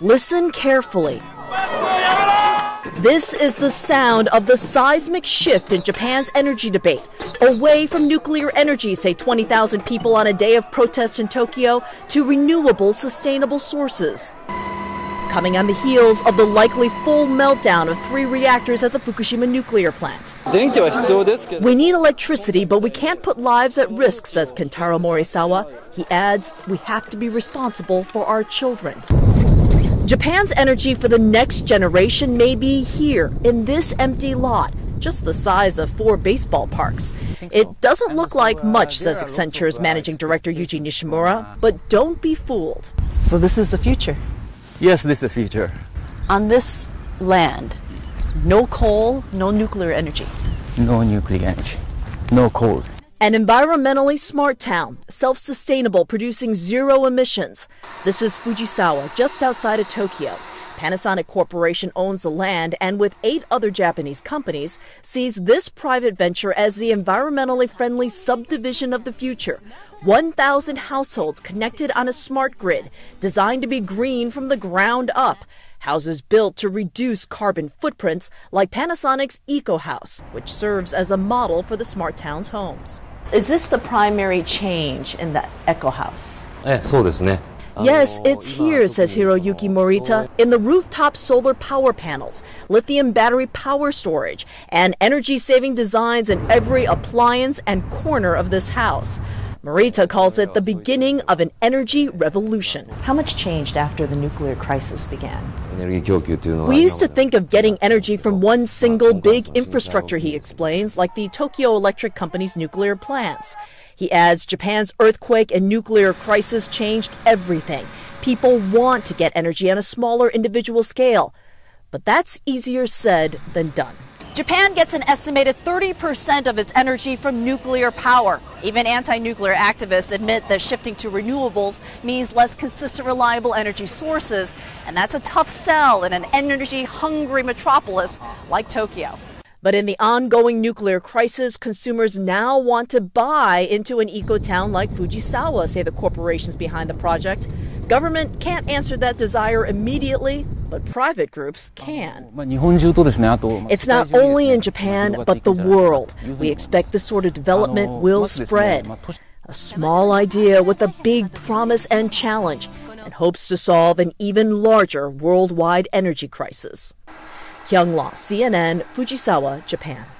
Listen carefully. This is the sound of the seismic shift in Japan's energy debate. Away from nuclear energy, say 20,000 people on a day of protest in Tokyo, to renewable, sustainable sources. Coming on the heels of the likely full meltdown of 3 reactors at the Fukushima nuclear plant. We need electricity, but we can't put lives at risk, says Kentaro Morisawa. He adds, we have to be responsible for our children. Japan's energy for the next generation may be here, in this empty lot, just the size of 4 baseball parks. It doesn't look like much, says Accenture's managing director Yuji Nishimura, but don't be fooled. So this is the future? Yes, this is the future. On this land, no coal, no nuclear energy. No nuclear energy, no coal. An environmentally smart town, self-sustainable, producing 0 emissions. This is Fujisawa, just outside of Tokyo. Panasonic Corporation owns the land and, with 8 other Japanese companies, sees this private venture as the environmentally friendly subdivision of the future. 1,000 households connected on a smart grid designed to be green from the ground up. Houses built to reduce carbon footprints, like Panasonic's Eco House, which serves as a model for the smart town's homes. Is this the primary change in the Eco House? Yes, it's here, says Hiroyuki Morita, in the rooftop solar power panels, lithium battery power storage, and energy-saving designs in every appliance and corner of this house. Morita calls it the beginning of an energy revolution. How much changed after the nuclear crisis began? We used to think of getting energy from one single big infrastructure, he explains, like the Tokyo Electric Company's nuclear plants. He adds Japan's earthquake and nuclear crisis changed everything. People want to get energy on a smaller individual scale. But that's easier said than done. Japan gets an estimated 30% of its energy from nuclear power. Even anti-nuclear activists admit that shifting to renewables means less consistent, reliable energy sources, and that's a tough sell in an energy-hungry metropolis like Tokyo. But in the ongoing nuclear crisis, consumers now want to buy into an eco-town like Fujisawa, say the corporations behind the project. Government can't answer that desire immediately, but private groups can. It's not only in Japan, but the world. We expect this sort of development will spread. A small idea with a big promise and challenge, and hopes to solve an even larger worldwide energy crisis. Kyung Lah, CNN, Fujisawa, Japan.